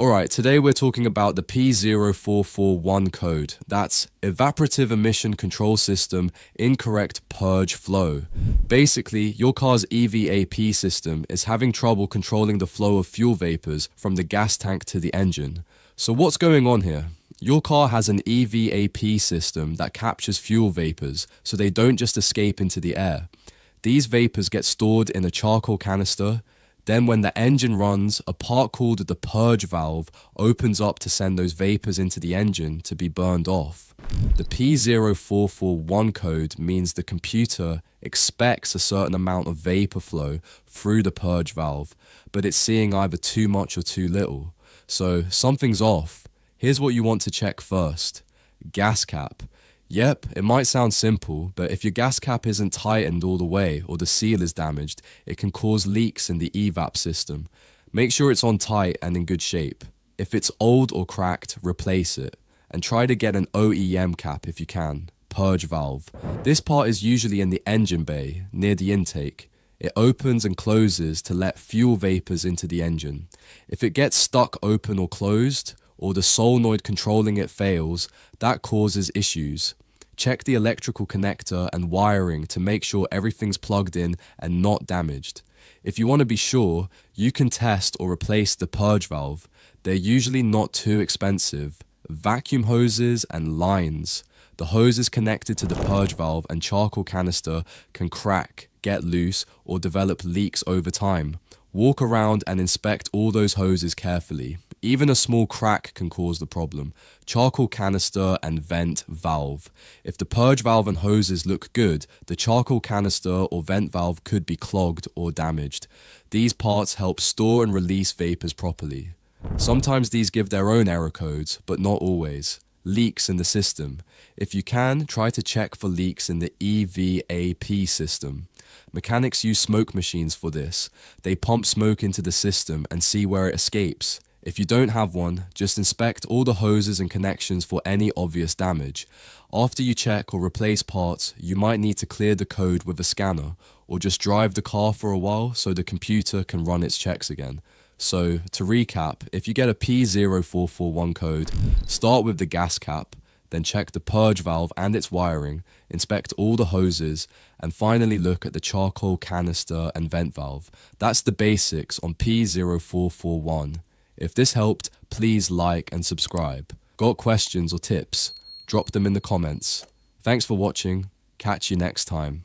Alright, today we're talking about the P0441 code. That's Evaporative Emission Control System Incorrect Purge Flow. Basically, your car's EVAP system is having trouble controlling the flow of fuel vapors from the gas tank to the engine. So what's going on here? Your car has an EVAP system that captures fuel vapors, so they don't just escape into the air. These vapors get stored in a charcoal canister. Then when the engine runs, a part called the purge valve opens up to send those vapors into the engine to be burned off. The P0441 code means the computer expects a certain amount of vapor flow through the purge valve, but it's seeing either too much or too little. So something's off. Here's what you want to check first. Gas cap. Yep, it might sound simple, but if your gas cap isn't tightened all the way or the seal is damaged, it can cause leaks in the EVAP system. Make sure it's on tight and in good shape. If it's old or cracked, replace it. And try to get an OEM cap if you can, purge valve. This part is usually in the engine bay, near the intake. It opens and closes to let fuel vapors into the engine. If it gets stuck open or closed, or the solenoid controlling it fails, that causes issues. Check the electrical connector and wiring to make sure everything's plugged in and not damaged. If you want to be sure, you can test or replace the purge valve. They're usually not too expensive. Vacuum hoses and lines. The hoses connected to the purge valve and charcoal canister can crack, get loose, or develop leaks over time. Walk around and inspect all those hoses carefully. Even a small crack can cause the problem. Charcoal canister and vent valve. If the purge valve and hoses look good, the charcoal canister or vent valve could be clogged or damaged. These parts help store and release vapors properly. Sometimes these give their own error codes, but not always. Leaks in the system. If you can, try to check for leaks in the EVAP system. Mechanics use smoke machines for this. They pump smoke into the system and see where it escapes. If you don't have one, just inspect all the hoses and connections for any obvious damage. After you check or replace parts, you might need to clear the code with a scanner, or just drive the car for a while so the computer can run its checks again. So, to recap, if you get a P0441 code, start with the gas cap, then check the purge valve and its wiring, inspect all the hoses, and finally look at the charcoal canister and vent valve. That's the basics on P0441. If this helped, please like and subscribe. Got questions or tips? Drop them in the comments. Thanks for watching. Catch you next time.